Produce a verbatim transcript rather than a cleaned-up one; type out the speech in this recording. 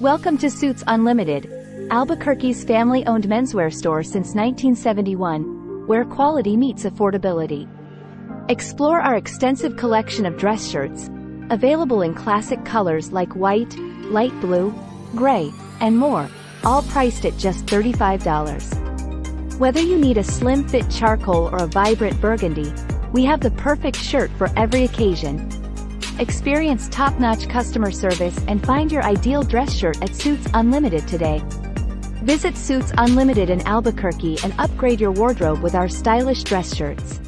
Welcome to Suits Unlimited, Albuquerque's family-owned menswear store since nineteen seventy-one, where quality meets affordability. Explore our extensive collection of dress shirts, available in classic colors like white, light blue, gray, and more, all priced at just thirty-five dollars. Whether you need a slim fit charcoal or a vibrant burgundy, we have the perfect shirt for every occasion. Experience top-notch customer service and find your ideal dress shirt at Suits Unlimited today. Visit Suits Unlimited in Albuquerque and upgrade your wardrobe with our stylish dress shirts.